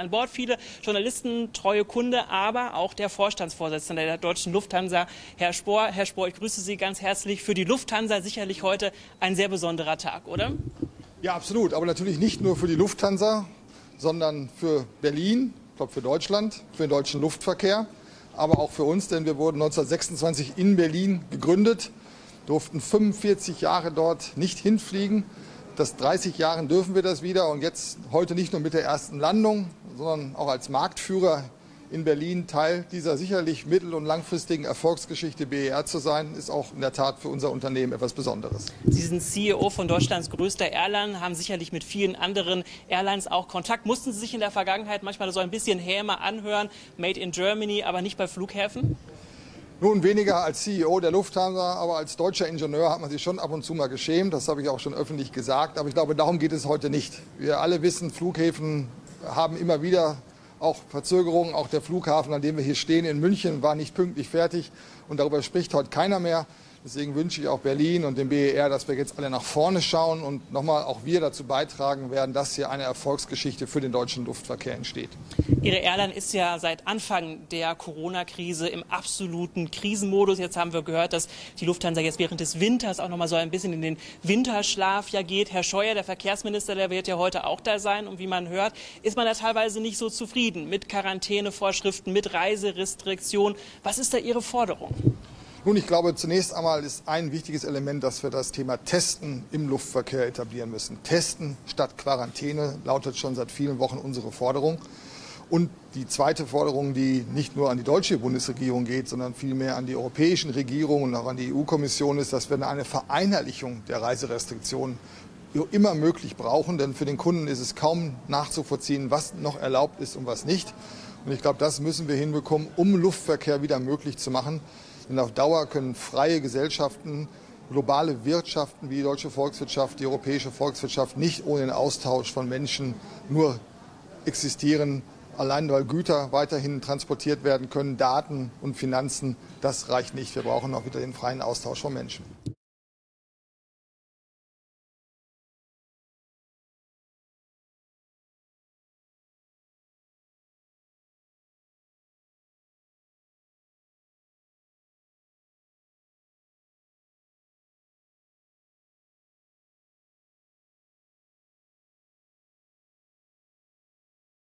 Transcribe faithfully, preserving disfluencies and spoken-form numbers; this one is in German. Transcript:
An Bord viele Journalisten, treue Kunde, aber auch der Vorstandsvorsitzende der deutschen Lufthansa, Herr Spohr. Herr Spohr, ich grüße Sie ganz herzlich. Für die Lufthansa sicherlich heute ein sehr besonderer Tag, oder? Ja, absolut. Aber natürlich nicht nur für die Lufthansa, sondern für Berlin, ich glaube für Deutschland, für den deutschen Luftverkehr, aber auch für uns, denn wir wurden neunzehnhundertsechsundzwanzig in Berlin gegründet, durften fünfundvierzig Jahre dort nicht hinfliegen. Seit dreißig Jahren dürfen wir das wieder und jetzt heute nicht nur mit der ersten Landung, sondern auch als Marktführer in Berlin Teil dieser sicherlich mittel- und langfristigen Erfolgsgeschichte B E R zu sein, ist auch in der Tat für unser Unternehmen etwas Besonderes. Sie sind C E O von Deutschlands größter Airline, haben sicherlich mit vielen anderen Airlines auch Kontakt. Mussten Sie sich in der Vergangenheit manchmal so ein bisschen Häme anhören, Made in Germany, aber nicht bei Flughäfen? Nun, weniger als C E O der Lufthansa, aber als deutscher Ingenieur hat man sich schon ab und zu mal geschämt. Das habe ich auch schon öffentlich gesagt, aber ich glaube, darum geht es heute nicht. Wir alle wissen, Flughäfen haben immer wieder auch Verzögerungen. Auch der Flughafen, an dem wir hier stehen in München, war nicht pünktlich fertig und darüber spricht heute keiner mehr. Deswegen wünsche ich auch Berlin und dem B E R, dass wir jetzt alle nach vorne schauen und nochmal auch wir dazu beitragen werden, dass hier eine Erfolgsgeschichte für den deutschen Luftverkehr entsteht. Ihre Airline ist ja seit Anfang der Corona-Krise im absoluten Krisenmodus. Jetzt haben wir gehört, dass die Lufthansa jetzt während des Winters auch noch mal so ein bisschen in den Winterschlaf ja geht. Herr Scheuer, der Verkehrsminister, der wird ja heute auch da sein. Und wie man hört, ist man da teilweise nicht so zufrieden mit Quarantänevorschriften, mit Reiserestriktionen. Was ist da Ihre Forderung? Nun, ich glaube, zunächst einmal ist ein wichtiges Element, dass wir das Thema Testen im Luftverkehr etablieren müssen. Testen statt Quarantäne lautet schon seit vielen Wochen unsere Forderung. Und die zweite Forderung, die nicht nur an die deutsche Bundesregierung geht, sondern vielmehr an die europäischen Regierungen und auch an die E U-Kommission, ist, dass wir eine Vereinheitlichung der Reiserestriktionen immer möglich brauchen. Denn für den Kunden ist es kaum nachzuvollziehen, was noch erlaubt ist und was nicht. Und ich glaube, das müssen wir hinbekommen, um Luftverkehr wieder möglich zu machen. Denn auf Dauer können freie Gesellschaften, globale Wirtschaften wie die deutsche Volkswirtschaft, die europäische Volkswirtschaft nicht ohne den Austausch von Menschen nur existieren. Allein weil Güter weiterhin transportiert werden können, Daten und Finanzen, das reicht nicht. Wir brauchen auch wieder den freien Austausch von Menschen.